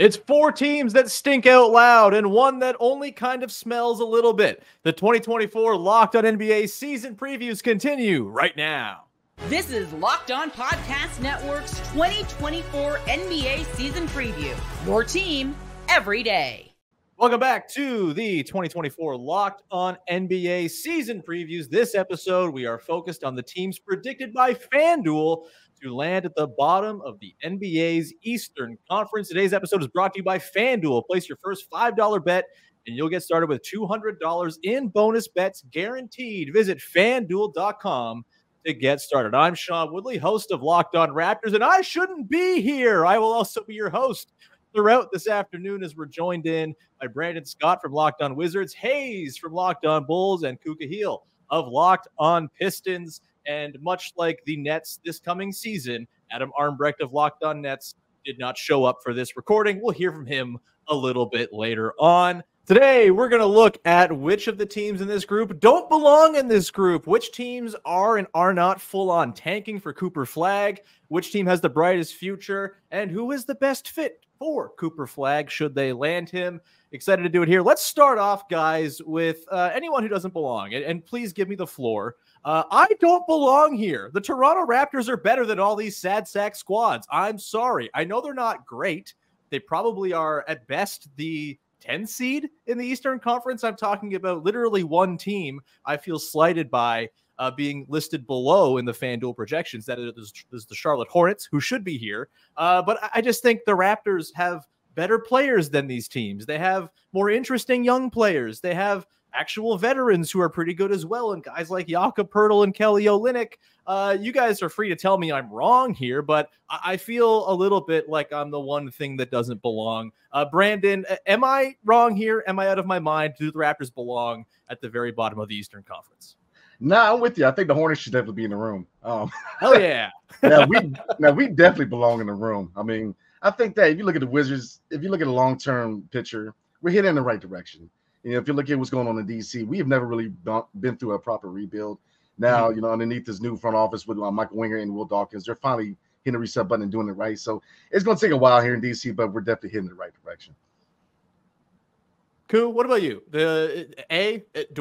It's four teams that stink out loud and one that only kind of smells a little bit. The 2024 Locked On NBA season previews continue right now. This is Locked On Podcast Network's 2024 NBA season preview. Your team every day. Welcome back to the 2024 Locked On NBA season previews. This episode, we are focused on the teams predicted by FanDuel to land at the bottom of the NBA's Eastern Conference. Today's episode is brought to you by FanDuel. Place your first $5 bet, and you'll get started with $200 in bonus bets guaranteed. Visit FanDuel.com to get started. I'm Sean Woodley, host of Locked On Raptors, and I shouldn't be here. I will also be your host throughout this afternoon, as we're joined in by Brandon Scott from Locked On Wizards, Hayes from Locked On Bulls, and Kuka Heel of Locked On Pistons. And much like the Nets this coming season, Adam Armbrecht of Locked On Nets did not show up for this recording. We'll hear from him a little bit later on. Today, we're going to look at which of the teams in this group don't belong in this group, which teams are and are not full-on tanking for Cooper Flagg, which team has the brightest future, and who is the best fit for Cooper Flagg should they land him. Excited to do it here. Let's start off, guys, with anyone who doesn't belong, and please give me the floor. I don't belong here. The Toronto Raptors are better than all these sad sack squads. I'm sorry. I know they're not great. They probably are, at best, the 10 seed in the Eastern Conference. I'm talking about literally one team I feel slighted by being listed below in the FanDuel projections. That is the Charlotte Hornets, who should be here. But I just think the Raptors have better players than these teams. They have more interesting young players. They have actual veterans who are pretty good as well, and guys like Jakob Poeltl and Kelly Olynyk. You guys are free to tell me I'm wrong here, but I feel a little bit like I'm the one thing that doesn't belong. Brandon, am I wrong here? Am I out of my mind? Do the Raptors belong at the very bottom of the Eastern Conference? No, I'm with you. I think the Hornets should definitely be in the room. Hell yeah. now we definitely belong in the room. I mean, I think that if you look at the Wizards, if you look at a long-term picture, we're heading in the right direction. You know, if you look at what's going on in D.C., we have never really been through a proper rebuild. Now, you know, underneath this new front office with Michael Winger and Will Dawkins, they're finally hitting the reset button and doing it right. So it's going to take a while here in D.C., but we're definitely heading in the right direction. Koo, what about you? Do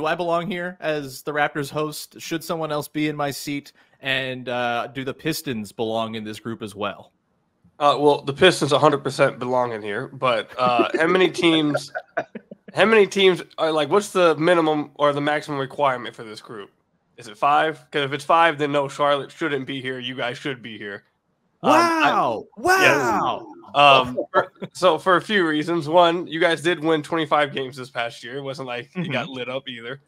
I belong here as the Raptors host? Should someone else be in my seat? And do the Pistons belong in this group as well? Well, the Pistons 100% belong in here, but how many teams... How many teams are like, what's the minimum or the maximum requirement for this group? Is it 5? Because if it's 5, then no, Charlotte shouldn't be here. You guys should be here. Wow. So for a few reasons. One, you guys did win 25 games this past year. It wasn't like you got lit up either.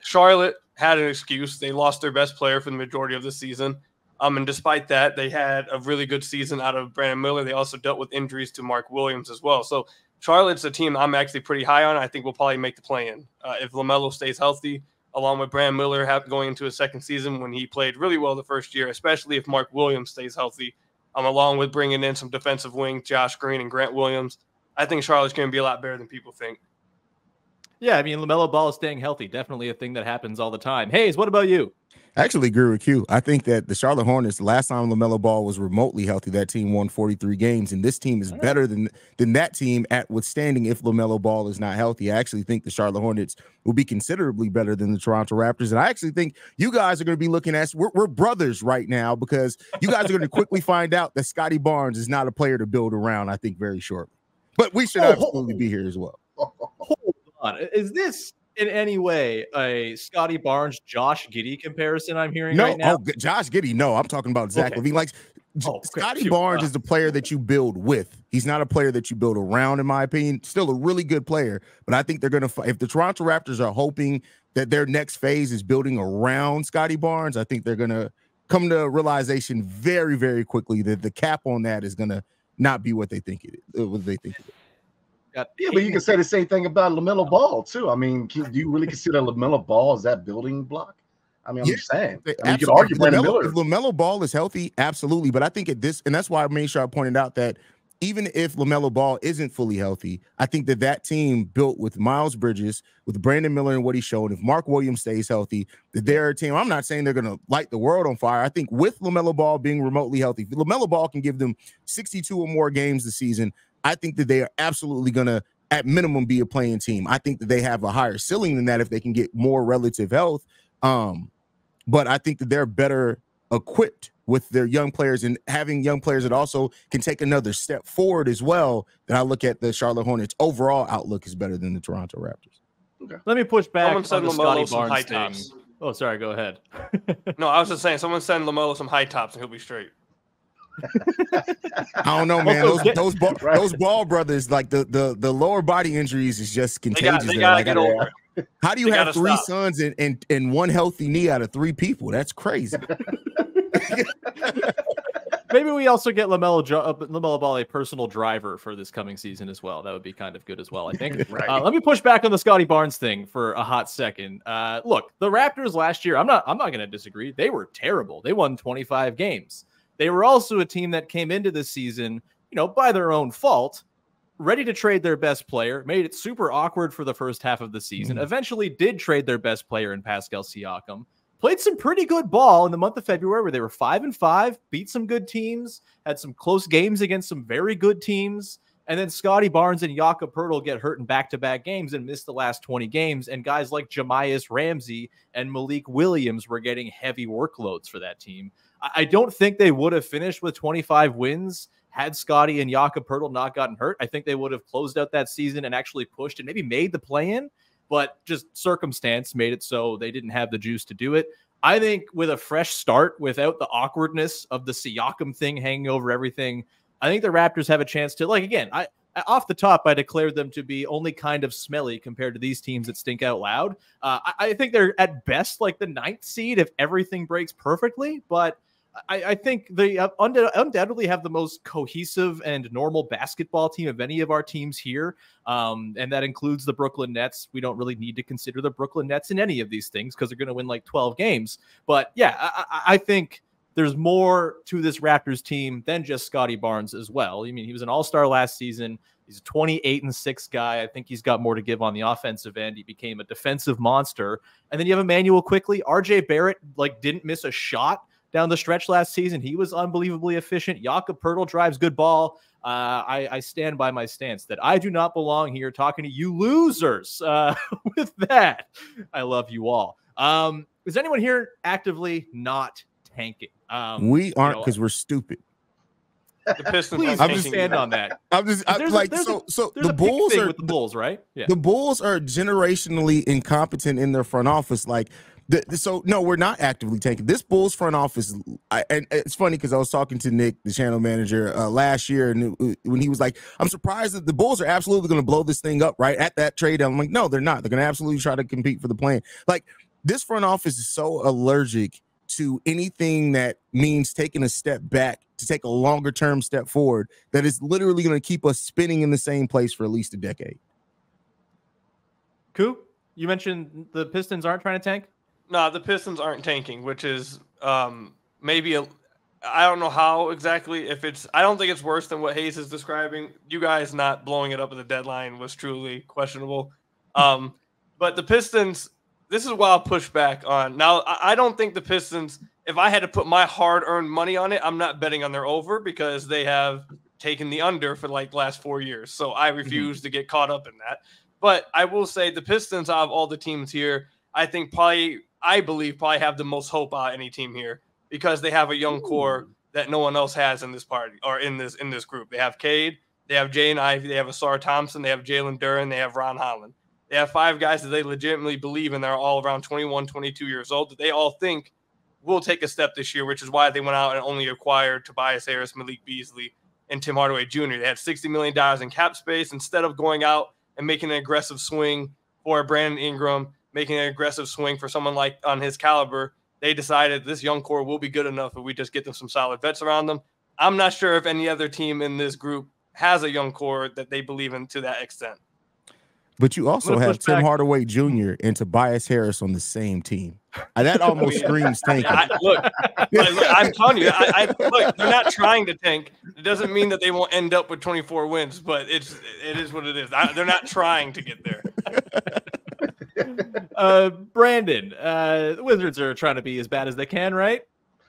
Charlotte had an excuse. They lost their best player for the majority of the season. And despite that, they had a really good season out of Brandon Miller. They also dealt with injuries to Mark Williams as well. So Charlotte's a team I'm actually pretty high on. I think we'll probably make the play-in. If LaMelo stays healthy, along with Brandon Miller going into his second season when he played really well the first year, especially if Mark Williams stays healthy, along with bringing in some defensive wing, Josh Green and Grant Williams, I think Charlotte's going to be a lot better than people think. Yeah, I mean, LaMelo Ball is staying healthy. Definitely a thing that happens all the time. Hayes, what about you? I actually agree with you. I think that the Charlotte Hornets, last time LaMelo Ball was remotely healthy, that team won 43 games, and this team is better than that team at withstanding if LaMelo Ball is not healthy. I actually think the Charlotte Hornets will be considerably better than the Toronto Raptors, and I actually think you guys are going to be looking at us. We're brothers right now because you guys are going to quickly find out that Scottie Barnes is not a player to build around, I think, very shortly. But we should absolutely be here as well. Hold on. Is this in any way a Scottie Barnes, Josh Giddey comparison I'm hearing right now? Oh, Josh Giddey, no. I'm talking about Zach Levine. Like, Scottie Barnes is the player that you build with. He's not a player that you build around, in my opinion. Still a really good player, but I think they're going to – if the Toronto Raptors are hoping that their next phase is building around Scottie Barnes, I think they're going to come to a realization very, very quickly that the cap on that is going to not be what they think it is. Yeah, but you can say the same thing about LaMelo Ball, too. I mean, do you really consider LaMelo Ball as that building block? I mean, I'm just saying. I mean, you could argue Brandon Miller. If LaMelo Ball is healthy, absolutely. But I think at this, and that's why I made sure I pointed out that even if LaMelo Ball isn't fully healthy, I think that that team built with Miles Bridges, with Brandon Miller and what he showed, if Mark Williams stays healthy, that they're a team. I'm not saying they're going to light the world on fire. I think with LaMelo Ball being remotely healthy, LaMelo Ball can give them 62 or more games this season. I think that they are absolutely going to, at minimum, be a playing team. I think that they have a higher ceiling than that if they can get more relative health. But I think that they're better equipped with their young players, and having young players that also can take another step forward as well. Then I look at the Charlotte Hornets overall outlook is better than the Toronto Raptors. Okay. Let me push back on the Scottie Barnes thing. Oh, sorry. Go ahead. No, I was just saying, someone send LaMelo some high tops and he'll be straight. I don't know, man. Those Ball brothers, like the lower body injuries is just contagious. They gotta get over it. How do you have three sons and one healthy knee out of three people? That's crazy. Maybe we also get LaMelo Ball a personal driver for this coming season as well. That would be kind of good as well, I think. Right. Let me push back on the Scottie Barnes thing for a hot second. Look, the Raptors last year, I'm not going to disagree. They were terrible. They won 25 games. They were also a team that came into this season, you know, by their own fault, ready to trade their best player, made it super awkward for the first half of the season, eventually did trade their best player in Pascal Siakam, played some pretty good ball in the month of February where they were 5-5, beat some good teams, had some close games against some very good teams, and then Scottie Barnes and Jakob Poeltl get hurt in back-to-back games and miss the last 20 games, and guys like Jamias Ramsey and Malik Williams were getting heavy workloads for that team. I don't think they would have finished with 25 wins had Scottie and Jakob Poeltl not gotten hurt. I think they would have closed out that season and actually pushed and maybe made the play-in, but just circumstance made it so they didn't have the juice to do it. I think with a fresh start, without the awkwardness of the Siakam thing hanging over everything, I think the Raptors have a chance to, like, again, off the top, I declared them to be only kind of smelly compared to these teams that stink out loud. I think they're at best like the 9th seed if everything breaks perfectly, but I think they undoubtedly have the most cohesive and normal basketball team of any of our teams here, and that includes the Brooklyn Nets. We don't really need to consider the Brooklyn Nets in any of these things because they're going to win like 12 games. But yeah, I think there's more to this Raptors team than just Scottie Barnes as well. I mean, he was an all-star last season. He's a 28-6 guy. I think he's got more to give on the offensive end. He became a defensive monster. And then you have Immanuel Quickley. R.J. Barrett, like, didn't miss a shot down the stretch last season. He was unbelievably efficient. Jakob Poeltl drives good ball. I stand by my stance that I do not belong here talking to you losers. With that, I love you all. Is anyone here actively not tanking? We aren't, because, you know, we're stupid. The Pistons. Please stand on that. I'm just the Bulls, right? Yeah. The Bulls are generationally incompetent in their front office, like. So, no, we're not actively tanking. This Bulls front office, and it's funny because I was talking to Nick, the channel manager, last year, and when he was like, I'm surprised that the Bulls are absolutely going to blow this thing up, right, at that trade. I'm like, no, they're not. They're going to absolutely try to compete for the play-in. Like, this front office is so allergic to anything that means taking a step back to take a longer-term step forward that is literally going to keep us spinning in the same place for at least a decade. Coop, you mentioned the Pistons aren't trying to tank? No, the Pistons aren't tanking, which is maybe I don't know how exactly. I don't think it's worse than what Hayes is describing. You guys not blowing it up at the deadline was truly questionable. But the Pistons, this is why I'll push back on. Now, I don't think the Pistons, if I had to put my hard-earned money on it, I'm not betting on their over because they have taken the under for like the last 4 years. So I refuse to get caught up in that. But I will say the Pistons, out of all the teams here, I think I believe probably have the most hope out of any team here because they have a young core that no one else has in this party or in this group. They have Cade, they have Jay and Ivey, they have Ausar Thompson, they have Jalen Duren, they have Ron Holland. They have 5 guys that they legitimately believe in. They're all around 21, 22 years old that they all think will take a step this year, which is why they went out and only acquired Tobias Harris, Malik Beasley, and Tim Hardaway Jr. They had $60 million in cap space instead of going out and making an aggressive swing for Brandon Ingram, making an aggressive swing for someone like on his caliber. They decided this young core will be good enough if we just get them some solid vets around them. I'm not sure if any other team in this group has a young core that they believe in to that extent. But you also have Tim Hardaway Jr. and Tobias Harris on the same team. That almost screams tanking. I'm telling you, look, they're not trying to tank. It doesn't mean that they won't end up with 24 wins, but it is what it is. They're not trying to get there. Brandon, the Wizards are trying to be as bad as they can, right?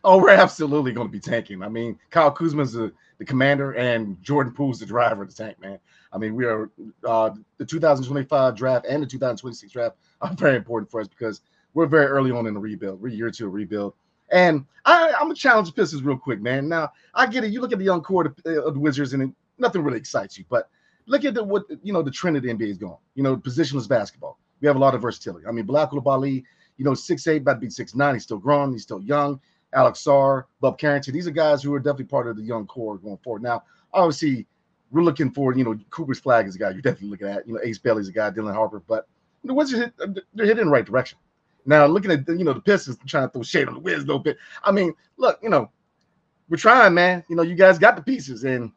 Oh, we're absolutely going to be tanking. I mean, Kyle Kuzma's the commander, and Jordan Poole's the driver of the tank, man. I mean, we are the 2025 draft and the 2026 draft are very important for us because we're very early on in the rebuild. We're year two of rebuild. And I'm going to challenge the Pistons real quick, man. Now, I get it. You look at the young core of the Wizards, and nothing really excites you. But look at the trend of the NBA is going. You know, positionless basketball. We have a lot of versatility. I mean, Bilal Coulibaly, 6'8", about to be 6'9". He's still growing. He's still young. Alex Sarr, Bob Carrington. These are guys who are definitely part of the young core going forward. Now, obviously, we're looking for, Cooper Flagg is a guy you're definitely looking at. Ace Bailey's a guy, Dylan Harper. But the Wizards, they're hitting in the right direction. Now, looking at, the Pistons trying to throw shade on the Wiz a little bit. I mean, look, we're trying, man. You guys got the pieces, and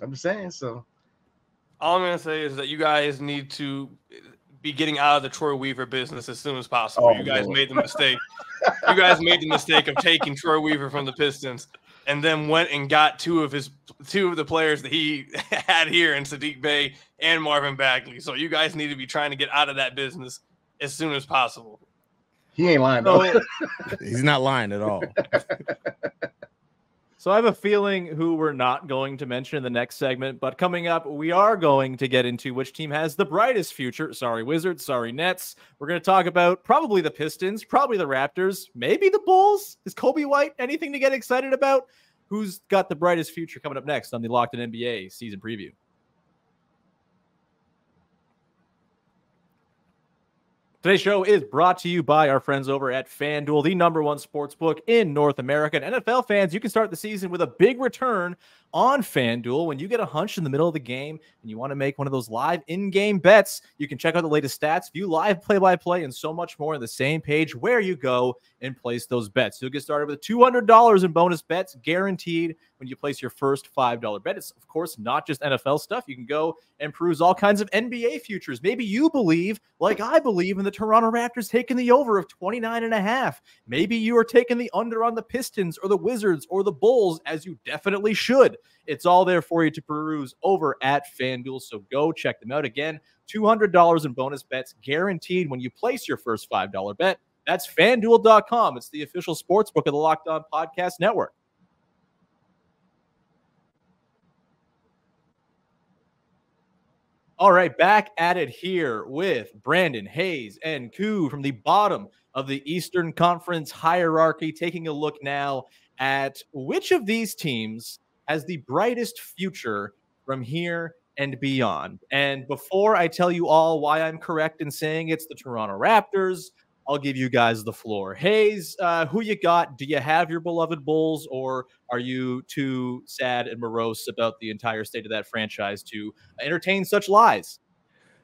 I'm just saying, so. All I'm going to say is that you guys need to be getting out of the Troy Weaver business as soon as possible. Oh, you guys made the mistake. You guys made the mistake of taking Troy Weaver from the Pistons and then went and got two of the players that he had here in Saddiq Bey and Marvin Bagley. So you guys need to be trying to get out of that business as soon as possible. He ain't lying, though. He's not lying at all. So I have a feeling who we're not going to mention in the next segment, but coming up, we are going to get into which team has the brightest future. Sorry, Wizards. Sorry, Nets. We're going to talk about probably the Pistons, probably the Raptors, maybe the Bulls. Is Coby White anything to get excited about? Who's got the brightest future coming up next on the Locked On NBA season preview? Today's show is brought to you by our friends over at FanDuel, the #1 sportsbook in North America. And NFL fans, you can start the season with a big return on FanDuel. When you get a hunch in the middle of the game and you want to make one of those live in-game bets, you can check out the latest stats, view live play-by-play, and so much more on the same page where you go and place those bets. You'll get started with $200 in bonus bets guaranteed when you place your first $5 bet. It's, of course, not just NFL stuff. You can go and peruse all kinds of NBA futures. Maybe you believe, like I believe, in the Toronto Raptors taking the over of 29.5. Maybe you are taking the under on the Pistons or the Wizards or the Bulls, as you definitely should. It's all there for you to peruse over at FanDuel, so go check them out. Again, $200 in bonus bets guaranteed when you place your first $5 bet. That's FanDuel.com. It's the official sportsbook of the Locked On Podcast Network. All right, back at it here with Brandon, Hayes, and Koo from the bottom of the Eastern Conference hierarchy, taking a look now at which of these teams has the brightest future from here and beyond. And before I tell you all why I'm correct in saying it's the Toronto Raptors, I'll give you guys the floor. Hayes, who you got? Do you have your beloved Bulls, or are you too sad and morose about the entire state of that franchise to entertain such lies?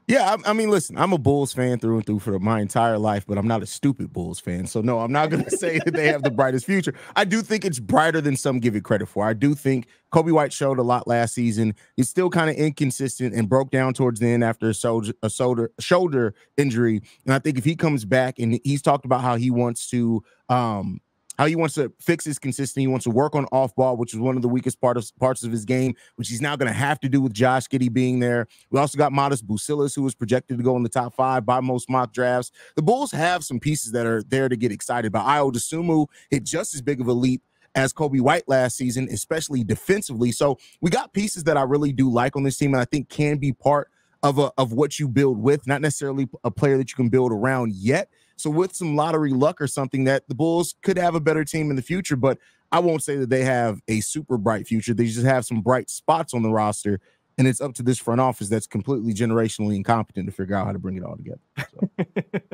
Yeah, I mean, listen, I'm a Bulls fan through and through for my entire life, but I'm not a stupid Bulls fan. So, no, I'm not going to say that they have the brightest future. I do think it's brighter than some give it credit for. I do think Coby White showed a lot last season. He's still kind of inconsistent and broke down towards the end after a shoulder injury. And I think if he comes back, and he's talked about how he wants to fix his consistency. He wants to work on off ball, which is one of the weakest parts of his game, which he's now going to have to do with Josh Giddey being there. We also got Matas Buzelis, who was projected to go in the top 5 by most mock drafts. The Bulls have some pieces that are there to get excited about. Ayo Dosunmu hit just as big of a leap as Coby White last season, especially defensively. So we got pieces that I really do like on this team, and I think can be part of what you build with, not necessarily a player that you can build around yet. So with some lottery luck or something, that the Bulls could have a better team in the future, but I won't say that they have a super bright future. They just have some bright spots on the roster, and it's up to this front office that's completely generationally incompetent to figure out how to bring it all together.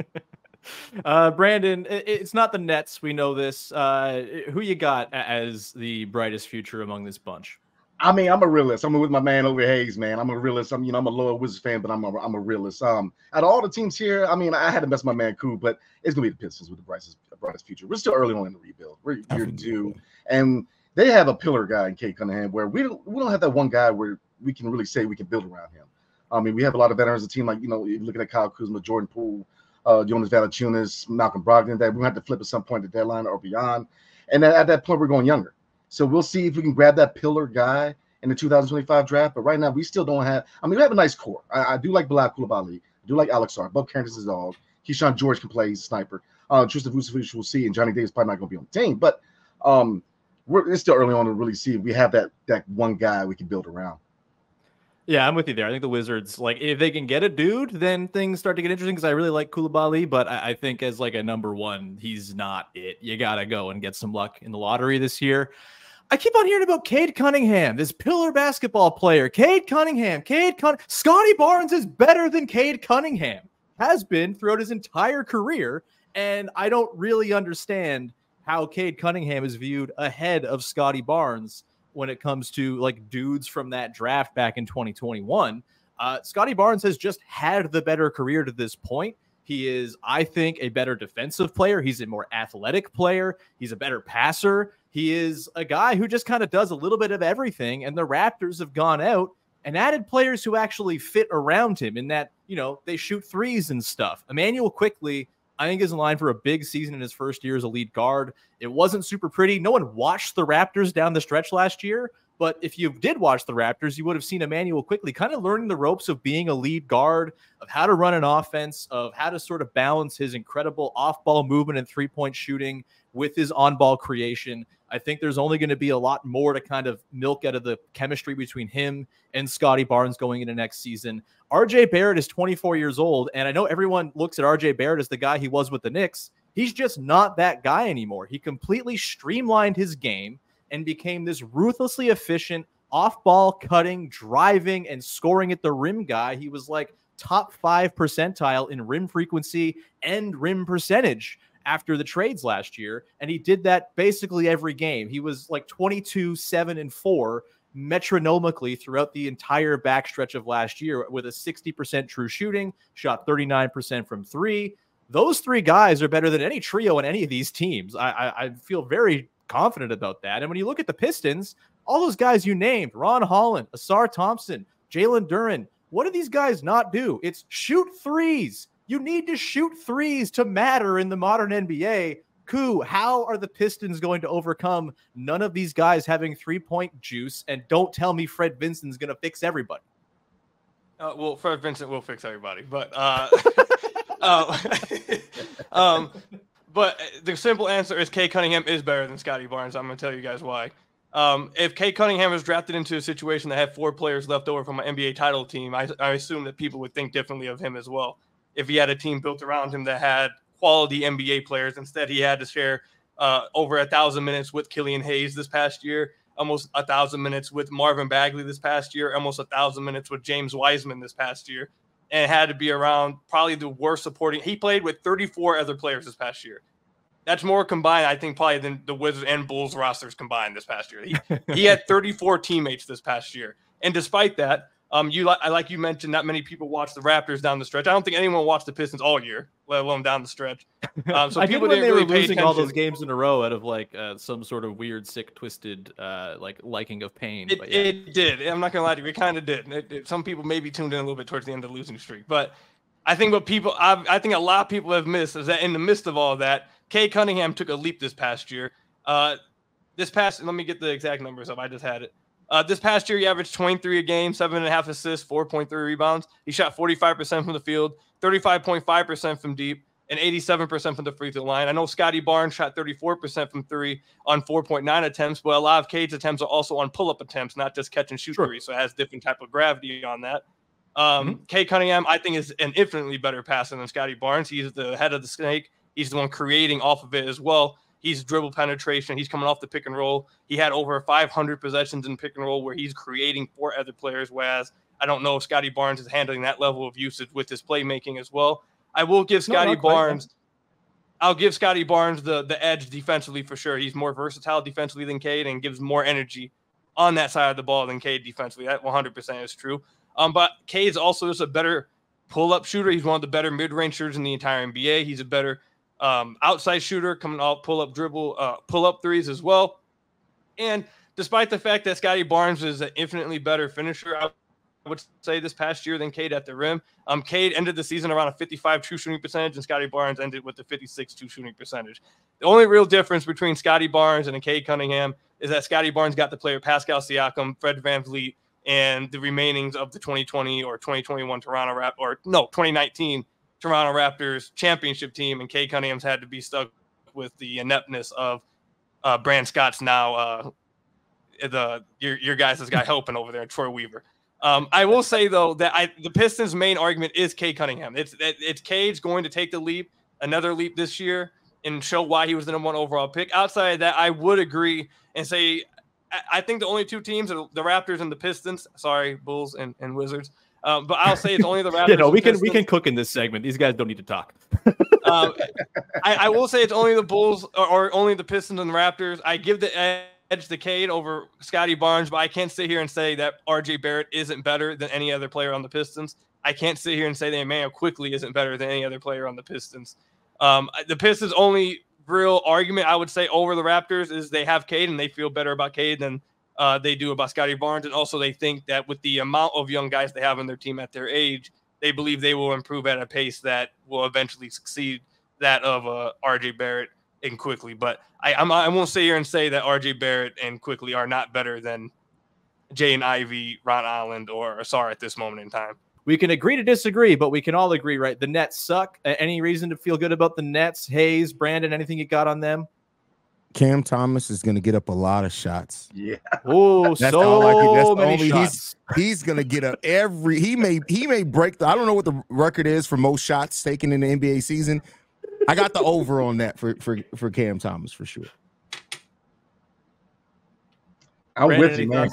So. Brandon, it's not the Nets. We know this. Who you got as the brightest future among this bunch? I mean, I'm a realist. I'm with my man over Hayes, man. I'm a realist. I'm a loyal Wizards fan, but I'm a realist. Out of all the teams here, I mean, I had to mess my man Koo, but it's gonna be the Pistons with the brightest future. We're still early on in the rebuild. We're year two, and they have a pillar guy in Cade Cunningham, where we don't have that one guy where we can really say we can build around him. I mean, we have a lot of veterans on the team, like you're looking at Kyle Kuzma, Jordan Poole, Jonas Valanciunas, Malcolm Brogdon. That we have to flip at some point at the deadline or beyond, and at that point we're going younger. So we'll see if we can grab that pillar guy in the 2025 draft. But right now, we still don't have – I mean, we have a nice core. I do like Bilal Coulibaly. I do like Alex Sarr. Bob Carrington's his dog. Keyshawn George can play. He's a sniper. Tristan Vucevic, we'll see. And Johnny Davis probably not going to be on the team. But it's still early on to really see if we have that one guy we can build around. Yeah, I'm with you there. I think the Wizards, like, if they can get a dude, then things start to get interesting, because I really like Coulibaly, but I think as like a number one, he's not it. You got to go and get some luck in the lottery this year. I keep on hearing about Cade Cunningham, this pillar basketball player. Scottie Barnes is better than Cade Cunningham, has been throughout his entire career, and I don't really understand how Cade Cunningham is viewed ahead of Scottie Barnes when it comes to like dudes from that draft back in 2021. Scottie Barnes has just had the better career to this point. He is, I think, a better defensive player. He's a more athletic player. He's a better passer. He is a guy who just kind of does a little bit of everything, and the Raptors have gone out and added players who actually fit around him in that, you know, they shoot threes and stuff. Immanuel Quickley, I think, is in line for a big season in his first year as a lead guard. It wasn't super pretty. No one watched the Raptors down the stretch last year, but if you did watch the Raptors, you would have seen Immanuel Quickley kind of learning the ropes of being a lead guard, of how to run an offense, of how to sort of balance his incredible off-ball movement and three-point shooting with his on-ball creation. I think there's only going to be a lot more to kind of milk out of the chemistry between him and Scottie Barnes going into next season. R.J. Barrett is 24 years old, and I know everyone looks at R.J. Barrett as the guy he was with the Knicks. He's just not that guy anymore. He completely streamlined his game and became this ruthlessly efficient, off-ball cutting, driving, and scoring at the rim guy. He was like top 5th percentile in rim frequency and rim percentage after the trades last year, and he did that basically every game. He was like 22, 7, and 4 metronomically throughout the entire backstretch of last year with a 60% true shooting, shot 39% from 3. Those three guys are better than any trio in any of these teams. I feel very confident about that. And when you look at the Pistons, all those guys you named, Ron Holland, Ausar Thompson, Jalen Duren, what do these guys not do? It's shoot threes. You need to shoot threes to matter in the modern NBA. Koo, how are the Pistons going to overcome none of these guys having three-point juice? And don't tell me Fred Vincent's going to fix everybody. Well, Fred Vincent will fix everybody, but but the simple answer is Cade Cunningham is better than Scottie Barnes. I'm going to tell you guys why. If Cade Cunningham was drafted into a situation that had 4 players left over from an NBA title team, I assume that people would think differently of him as well. If he had a team built around him that had quality NBA players, instead he had to share over 1,000 minutes with Killian Hayes this past year, almost 1,000 minutes with Marvin Bagley this past year, almost 1,000 minutes with James Wiseman this past year, and had to be around probably the worst supporting. He played with 34 other players this past year. That's more combined, I think, probably than the Wizards and Bulls rosters combined this past year. He had 34 teammates this past year. And despite that, like you mentioned, not many people watched the Raptors down the stretch. I don't think anyone watched the Pistons all year, let alone down the stretch. So people didn't really pay attention. All those games in a row out of like some sort of weird, sick, twisted like liking of pain. But yeah. It did. I'm not gonna lie to you. It kind of did. Some people maybe tuned in a little bit towards the end of the losing streak. But I think what people, I think a lot of people have missed is that in the midst of all that, Cade Cunningham took a leap this past year. Let me get the exact numbers up. I just had it. This past year, he averaged 23 a game, 7.5 assists, 4.3 rebounds. He shot 45% from the field, 35.5% from deep, and 87% from the free throw line. I know Scottie Barnes shot 34% from 3 on 4.9 attempts, but a lot of Cade's attempts are also on pull-up attempts, not just catch-and-shoot threes, so it has different type of gravity on that. Cade Cunningham, I think, is an infinitely better passer than Scottie Barnes. He's the head of the snake. He's the one creating off of it as well. He's dribble penetration. He's coming off the pick and roll. He had over 500 possessions in pick and roll where he's creating for other players, whereas I don't know if Scottie Barnes is handling that level of usage with his playmaking as well. I will give Scottie Barnes – I'll give Scottie Barnes the edge defensively for sure. He's more versatile defensively than Cade and gives more energy on that side of the ball than Cade defensively. That 100% is true. But Cade's also just a better pull-up shooter. He's one of the better mid-range shooters in the entire NBA. He's a better – outside shooter, coming off pull-up dribble, pull-up threes as well. And despite the fact that Scottie Barnes is an infinitely better finisher, I would say this past year than Cade at the rim. Cade ended the season around a 55 true shooting percentage, and Scottie Barnes ended with a 56 true shooting percentage. The only real difference between Scottie Barnes and Cade Cunningham is that Scottie Barnes got the player Pascal Siakam, Fred VanVleet, and the remainings of the 2020 or 2021 Toronto Raptors, or no, 2019 Toronto Raptors championship team, and Cade Cunningham's had to be stuck with the ineptness of Brand Scott's now your guys' guy helping over there, Troy Weaver. I will say though that the Pistons' main argument is Cade Cunningham. It's Cade's going to take the leap, another leap this year, and show why he was the number one overall pick. Outside of that, I would agree and say I think the only two teams are the Raptors and the Pistons. Sorry, Bulls and Wizards. But I'll say it's only the Raptors. We can cook in this segment. These guys don't need to talk. I will say it's only the Bulls or only the Pistons and the Raptors. I give the edge to Cade over Scottie Barnes, but I can't sit here and say that R.J. Barrett isn't better than any other player on the Pistons. I can't sit here and say that Emmanuel Quickly isn't better than any other player on the Pistons. The Pistons' only real argument, I would say, over the Raptors is they have Cade and they feel better about Cade than they do about Scottie Barnes, and also they think that with the amount of young guys they have on their team at their age, they believe they will improve at a pace that will eventually succeed that of R.J. Barrett and Quickly. But I won't sit here and say that R.J. Barrett and Quickly are not better than Jay and Ivy, Ron Holland, or Ausar at this moment in time. We can agree to disagree, but we can all agree, right? The Nets suck. Any reason to feel good about the Nets? Hayes, Brandon, anything you got on them? Cam Thomas is going to get up a lot of shots. Yeah. Oh, so many shots. He's going to get up every. He may break the. I don't know what the record is for most shots taken in the NBA season. I got the over on that for Cam Thomas for sure. I'm with you, man.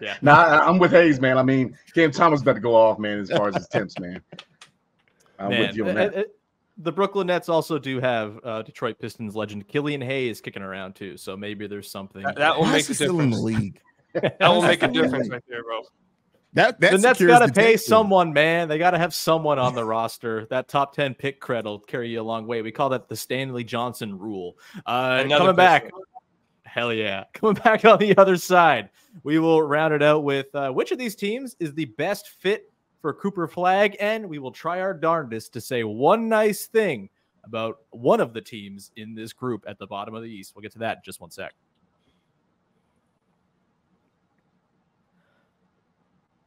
Yeah. Nah, I'm with Hayes, man. I mean, Cam Thomas about to go off, man. As far as his temps, man. I'm with you on that. The Brooklyn Nets also do have Detroit Pistons legend Killian Hayes kicking around too, so maybe there's something that will make a difference. In the league. That will make a difference right there, bro. The Nets got to pay someone, man. They got to have someone on the roster. That top 10 pick cred will carry you a long way. We call that the Stanley Johnson rule. Coming back. Hell yeah. Coming back on the other side, we will round it out with which of these teams is the best fit for Cooper Flagg, and we will try our darndest to say one nice thing about one of the teams in this group at the bottom of the East. We'll get to that in just one sec.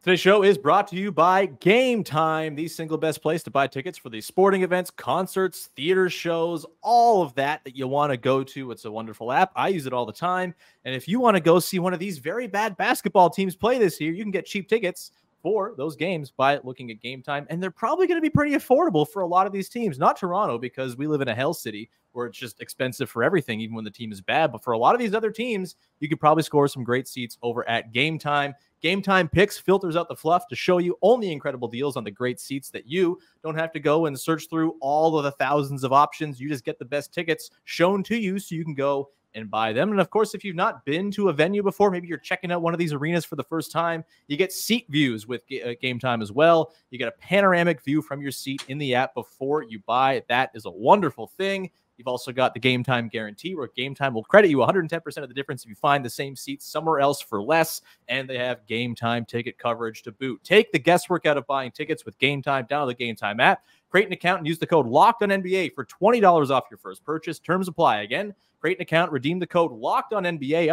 Today's show is brought to you by Game Time, the single best place to buy tickets for the sporting events, concerts, theater shows, all of that you want to go to. It's a wonderful app. I use it all the time. And if you want to go see one of these very bad basketball teams play this year, you can get cheap tickets for those games by looking at Game Time, and they're probably going to be pretty affordable for a lot of these teams. Not Toronto, because we live in a hell city where it's just expensive for everything, even when the team is bad. But for a lot of these other teams, you could probably score some great seats over at Game Time. Game Time picks filters out the fluff to show you only incredible deals on the great seats that you don't have to go and search through all of the thousands of options. You just get the best tickets shown to you so you can go and buy them. And of course, if you've not been to a venue before, maybe you're checking out one of these arenas for the first time, you get seat views with Game Time as well. You get a panoramic view from your seat in the app before you buy. That is a wonderful thing. You've also got the Game Time guarantee, where Game Time will credit you 110% of the difference if you find the same seat somewhere else for less, and they have Game Time ticket coverage to boot. Take the guesswork out of buying tickets with Game Time. Download the Game Time app, create an account, and use the code LOCKEDONNBA for $20 off your first purchase. Terms apply. Again, create an account, redeem the code LOCKEDONNBA,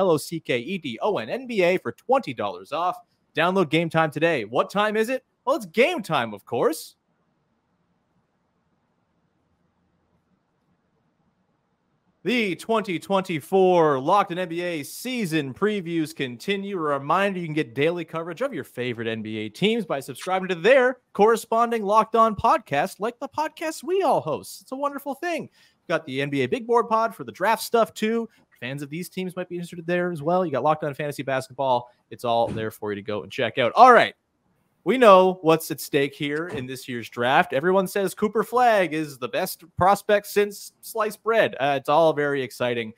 LOCKEDONNBA for $20 off. Download Game Time today. What time is it? Well, it's Game Time, of course. The 2024 Locked On NBA season previews continue. A reminder, you can get daily coverage of your favorite NBA teams by subscribing to their corresponding Locked On podcast, like the podcast we all host. It's a wonderful thing. We've got the NBA Big Board pod for the draft stuff, too. Fans of these teams might be interested there as well. You got Locked On Fantasy Basketball. It's all there for you to go and check out. All right. We know what's at stake here in this year's draft. Everyone says Cooper Flagg is the best prospect since sliced bread. It's all very exciting.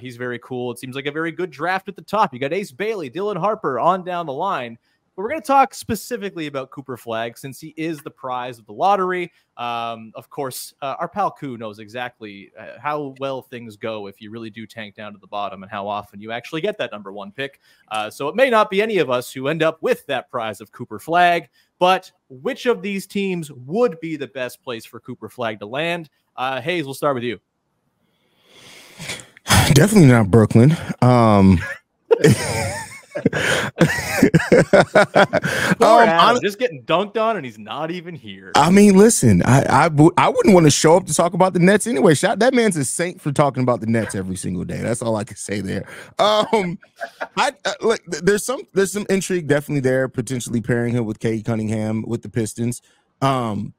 He's very cool. It seems like a very good draft at the top. You got Ace Bailey, Dylan Harper on down the line. But we're going to talk specifically about Cooper Flagg since he is the prize of the lottery. Of course, our pal Koo knows exactly how well things go if you really do tank down to the bottom and how often you actually get that number one pick. So it may not be any of us who end up with that prize of Cooper Flagg, but which of these teams would be the best place for Cooper Flagg to land? Hayes, we'll start with you. Definitely not Brooklyn. Adam, just getting dunked on, and he's not even here. I mean, listen, I wouldn't want to show up to talk about the Nets anyway. That man's a saint for talking about the Nets every single day. That's all I can say there. Look, there's some intrigue definitely there, potentially pairing him with Cade Cunningham with the Pistons. But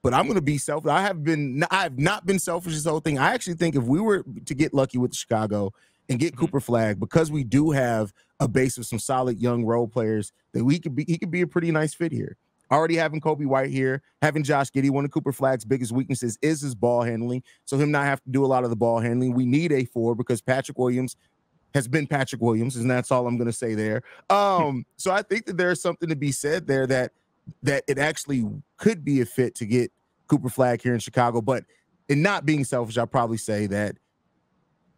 I'm gonna be selfish. I've not been selfish this whole thing. I actually think if we were to get lucky with Chicago and get Cooper Flagg, because we do have a base of some solid young role players, that he could be a pretty nice fit here. Already having Coby White here, having Josh Giddey, one of Cooper Flagg's biggest weaknesses is his ball handling. So him not have to do a lot of the ball handling. We need a four because Patrick Williams has been Patrick Williams, and that's all I'm gonna say there. So I think that there's something to be said there that it actually could be a fit to get Cooper Flagg here in Chicago. But in not being selfish, I'd probably say that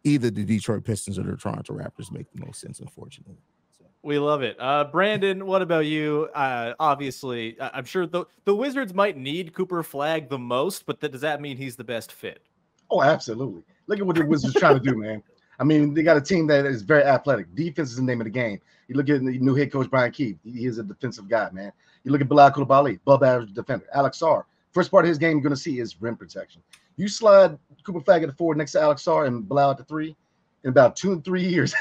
either the Detroit Pistons or the Toronto Raptors make the most sense, unfortunately. So. We love it. Brandon, what about you? Obviously, I'm sure the Wizards might need Cooper Flagg the most, but does that mean he's the best fit? Oh, absolutely. Look at what the Wizards are trying to do, man. I mean, they got a team that is very athletic. Defense is the name of the game. You look at the new head coach, Brian Keefe. He is a defensive guy, man. You look at Bilal Coulibaly, above average defender. Alex Sarr, first part of his game you're going to see is rim protection. You slide Cooper Flagg at the four next to Alex Sarr and Bilal at the three in about 2 and 3 years.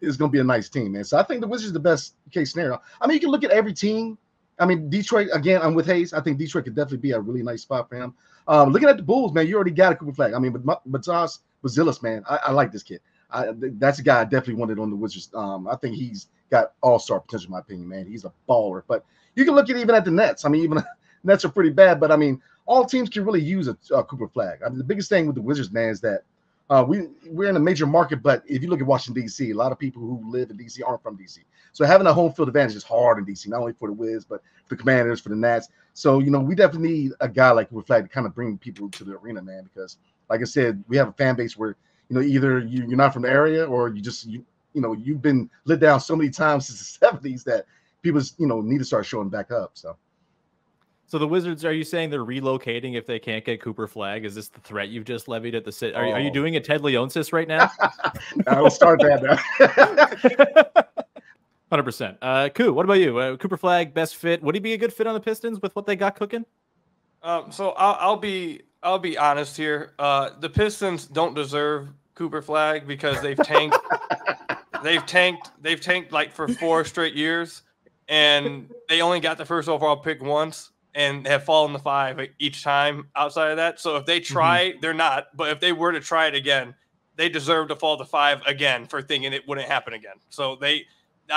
It's going to be a nice team, man. So I think the Wizards are the best case scenario. I mean, you can look at every team. I mean, Detroit, again, I'm with Hayes. I think Detroit could definitely be a really nice spot for him. Looking at the Bulls, man, you already got a Cooper Flagg. I mean, but Matas Buzelis, man, I like this kid. That's a guy I definitely wanted on the Wizards. I think he's got all-star potential, in my opinion, man. He's a baller. But you can look at even at the Nets. I mean, even Nets are pretty bad. But, I mean, all teams can really use a Cooper Flagg. I mean, the biggest thing with the Wizards, man, is that we're in a major market. But if you look at Washington, D.C., a lot of people who live in D.C. aren't from D.C. So having a home field advantage is hard in D.C., not only for the Wiz, but for the Commanders, for the Nets. So, you know, we definitely need a guy like Cooper Flagg to kind of bring people to the arena, man, because, like I said, we have a fan base where – you know, either you're not from the area or you know, you've been lit down so many times since the 70s that people, you know, need to start showing back up. So the Wizards, are you saying they're relocating if they can't get Cooper Flagg? Is this the threat you've just levied at the city? Are you doing a Ted Leonsis right now? I will start that now. 100%. Koo, what about you? Cooper Flagg, best fit. Would he be a good fit on the Pistons with what they got cooking? So I'll be honest here. The Pistons don't deserve Cooper Flagg because they've tanked. They've tanked like for 4 straight years, and they only got the first overall pick once, and have fallen to 5 each time. Outside of that, so if they try, they're not. But if they were to try it again, they deserve to fall to 5 again for thinking it wouldn't happen again. So they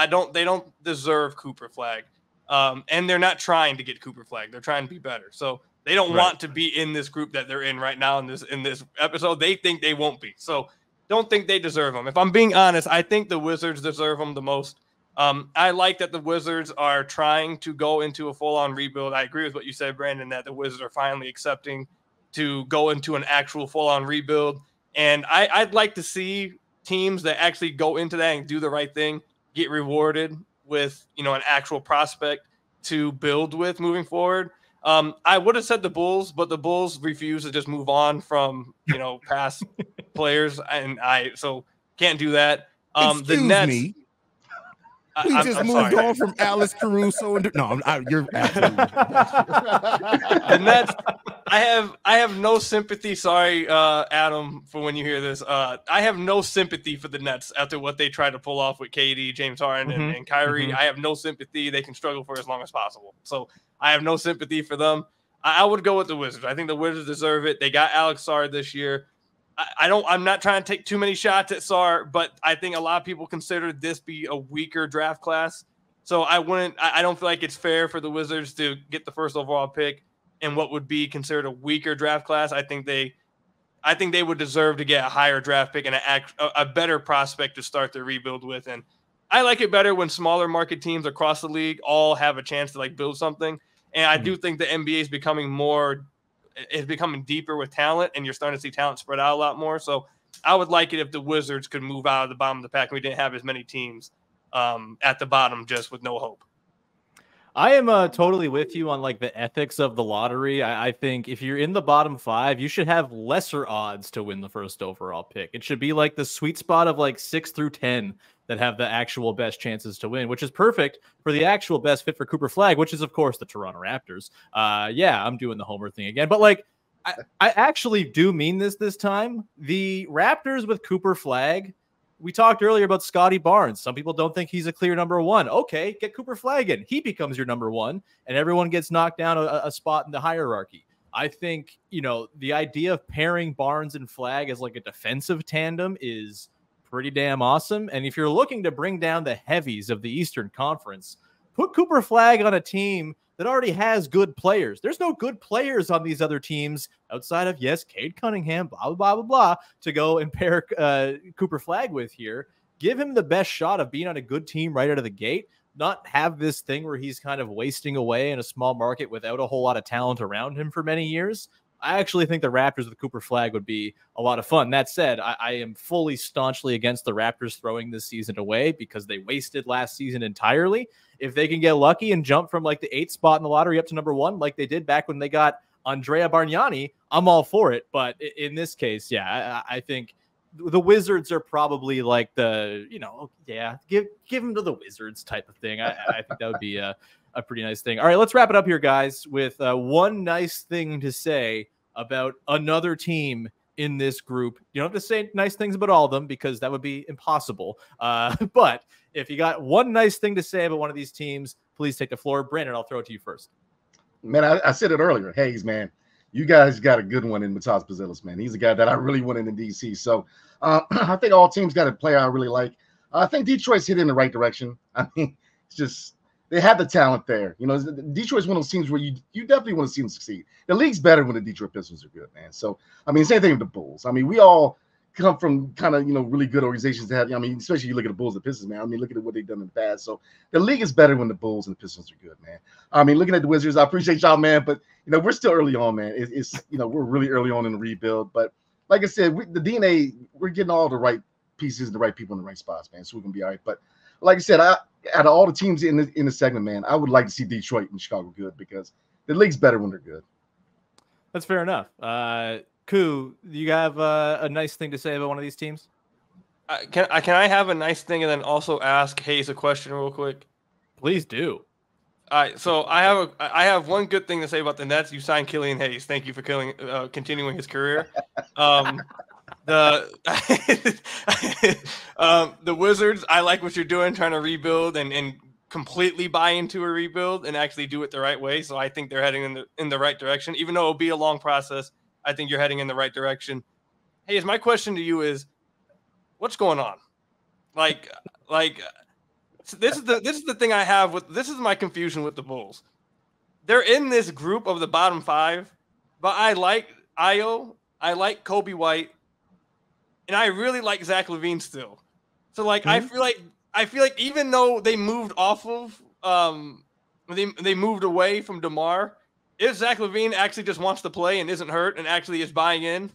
don't deserve Cooper Flagg, and they're not trying to get Cooper Flagg. They're trying to be better. So. They don't want to be in this group that they're in right now in this episode. They think they won't be. So don't think they deserve them. If I'm being honest, I think the Wizards deserve them the most. I like that the Wizards are trying to go into a full-on rebuild. I agree with what you said, Brandon, that the Wizards are finally accepting to go into an actual full-on rebuild. And I'd like to see teams that actually go into that and do the right thing get rewarded with, you know, an actual prospect to build with moving forward. I would have said the Bulls, but the Bulls refuse to just move on from, you know, past players, and so can't do that. The Nets, me. We just moved on from Alice Caruso. You're absolutely the Nets. I have no sympathy. Sorry, Adam, for when you hear this. I have no sympathy for the Nets after what they tried to pull off with KD, James Harden, and Kyrie. I have no sympathy. They can struggle for as long as possible. So I have no sympathy for them. I would go with the Wizards. I think the Wizards deserve it. They got Alex Sarr this year. I'm not trying to take too many shots at Sarr, but I think a lot of people consider this be a weaker draft class. So I don't feel like it's fair for the Wizards to get the first overall pick in what would be considered a weaker draft class. I think they would deserve to get a higher draft pick and a better prospect to start their rebuild with. And I like it better when smaller market teams across the league all have a chance to like build something. And I do think the NBA is becoming deeper with talent, and you're starting to see talent spread out a lot more. So I would like it if the Wizards could move out of the bottom of the pack and we didn't have as many teams at the bottom just with no hope. I am totally with you on like the ethics of the lottery. I think if you're in the bottom 5, you should have lesser odds to win the first overall pick. It should be like the sweet spot of like 6 through 10. that have the actual best chances to win, which is perfect for the actual best fit for Cooper Flagg, which is, of course, the Toronto Raptors. Yeah, I'm doing the homer thing again. But, like, I actually do mean this time. The Raptors with Cooper Flagg, we talked earlier about Scottie Barnes. Some people don't think he's a clear number one. Okay, get Cooper Flagg in. He becomes your number one, and everyone gets knocked down a spot in the hierarchy. I think, you know, the idea of pairing Barnes and Flagg as like a defensive tandem is pretty damn awesome. And if you're looking to bring down the heavies of the Eastern Conference, put Cooper Flagg on a team that already has good players. There's no good players on these other teams outside of, yes, Cade Cunningham, blah, blah, blah, blah, blah, to go and pair Cooper Flagg with here. Give him the best shot of being on a good team right out of the gate. Not have this thing where he's kind of wasting away in a small market without a whole lot of talent around him for many years. I actually think the Raptors with Cooper Flagg would be a lot of fun. That said, I am fully staunchly against the Raptors throwing this season away because they wasted last season entirely. If they can get lucky and jump from like the 8th spot in the lottery up to number 1, like they did back when they got Andrea Bargnani, I'm all for it. But in this case, yeah, I think the Wizards are probably like the, you know, yeah, give them to the Wizards type of thing. I think that would be a pretty nice thing. All right, let's wrap it up here, guys, with one nice thing to say about another team in this group. You don't have to say nice things about all of them because that would be impossible. But if you got one nice thing to say about one of these teams, please take the floor. Brandon, I'll throw it to you first. Man, I said it earlier. Hayes, man. You guys got a good one in Matas Buzelis, man. He's a guy that I really wanted in D.C. So I think all teams got a player I really like. I think Detroit's hit in the right direction. I mean, it's just they have the talent there. You know, Detroit's one of those teams where you definitely want to see them succeed. The league's better when the Detroit Pistons are good, man. So, I mean, same thing with the Bulls. I mean, we all come from kind of, you know, really good organizations that have, I mean, especially you look at the Bulls and the Pistons, man. I mean, look at what they've done in the past. So the league is better when the Bulls and the Pistons are good, man. I mean, looking at the Wizards, I appreciate y'all, man, but, you know, we're still early on, man. It's you know, we're really early on in the rebuild. But like I said, the DNA, we're getting all the right pieces, the right people in the right spots, man. So we're going to be all right. But like I said, out of all the teams in the segment, man, I would like to see Detroit and Chicago good because the league's better when they're good. That's fair enough. Koo, do you have a nice thing to say about one of these teams? Can I have a nice thing and then also ask Hayes a question real quick? Please do. All right, so I have one good thing to say about the Nets. You signed Killian Hayes. Thank you for continuing his career. The Wizards, I like what you're doing, trying to rebuild and completely buy into a rebuild and actually do it the right way. So I think they're heading in the right direction, even though it'll be a long process. I think you're heading in the right direction. Hayes, my question to you is, what's going on? Like this is the thing I have with this is my confusion with the Bulls. They're in this group of the bottom five, but I like Ayo, I like Coby White, and I really like Zach LaVine still. So like I feel like even though they moved off of they moved away from DeMar. If Zach LaVine actually just wants to play and isn't hurt and actually is buying in,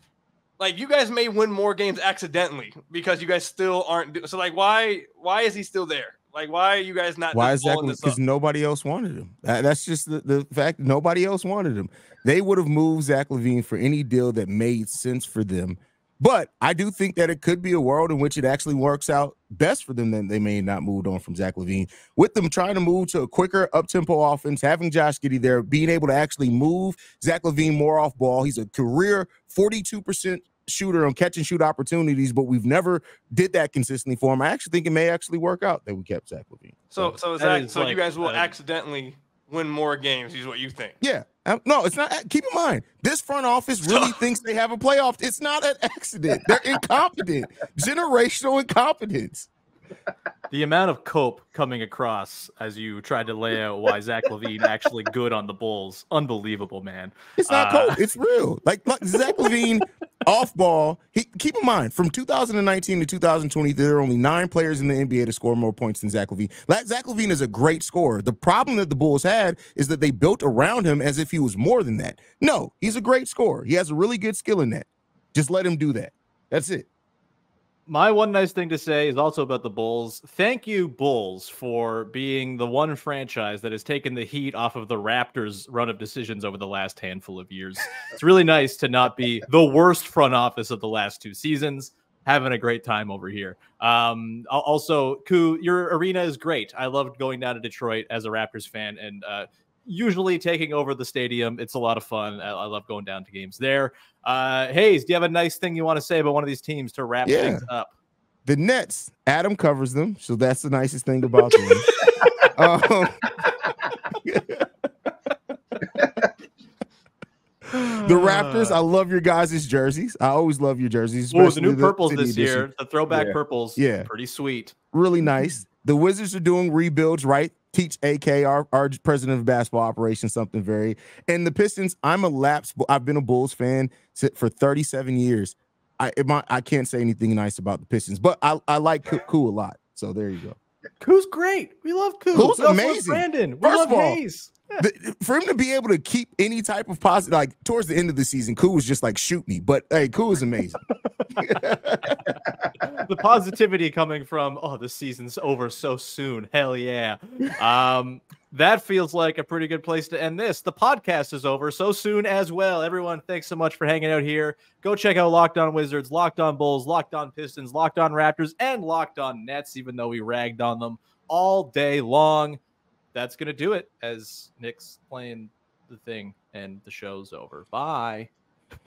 like you guys may win more games accidentally because you guys still aren't. So like, why is he still there? Like, why are you guys not? Why is that? Because nobody else wanted him. That's just the fact. Nobody else wanted him. They would have moved Zach LaVine for any deal that made sense for them. But I do think that it could be a world in which it actually works out best for them than they may not move on from Zach LaVine. With them trying to move to a quicker up-tempo offense, having Josh Giddey there, being able to actually move Zach LaVine more off ball. He's a career 42% shooter on catch-and-shoot opportunities, but we've never did that consistently for him. I actually think it may actually work out that we kept Zach LaVine. So you guys will accidentally win more games is what you think. Yeah. No, it's not. Keep in mind, this front office really thinks they have a playoff. It's not an accident. They're incompetent. Generational incompetence. The amount of cope coming across as you tried to lay out why Zach LaVine actually good on the Bulls. Unbelievable, man. It's not cope. It's real. Like Zach LaVine off ball. Keep in mind, from 2019 to 2020, there are only 9 players in the NBA to score more points than Zach LaVine. Zach LaVine is a great scorer. The problem that the Bulls had is that they built around him as if he was more than that. No, he's a great scorer. He has a really good skill in that. Just let him do that. That's it. My one nice thing to say is also about the Bulls. Thank you, Bulls, for being the one franchise that has taken the heat off of the Raptors' run of decisions over the last handful of years. It's really nice to not be the worst front office of the last 2 seasons. having a great time over here. Also, Koo, your arena is great. I loved going down to Detroit as a Raptors fan, and usually taking over the stadium. It's a lot of fun. I love going down to games there. Hayes, do you have a nice thing you want to say about one of these teams to wrap things up? The Nets, Adam covers them, so that's the nicest thing about them. The Raptors, I love your guys' jerseys. I always love your jerseys. Well, the new purples this year, the throwback purples, pretty sweet. Really nice. The Wizards are doing rebuilds, right? Teach AK, our president of basketball operations, something very. And the Pistons, I've been a Bulls fan for 37 years. I can't say anything nice about the Pistons, but I like Koo a lot. So there you go. Koo's great. We love Koo. Koo's amazing. Brandon, we love Hayes. For him to be able to keep any type of positive, like towards the end of the season, Koo was just like, shoot me. But hey, Koo is amazing. The positivity coming from, oh, the season's over so soon. Hell yeah. That feels like a pretty good place to end this. The podcast is over so soon as well. Everyone, thanks so much for hanging out here. Go check out Locked On Wizards, Locked On Bulls, Locked On Pistons, Locked On Raptors, and Locked On Nets, even though we ragged on them all day long. That's going to do it as Nick's playing the thing and the show's over. Bye.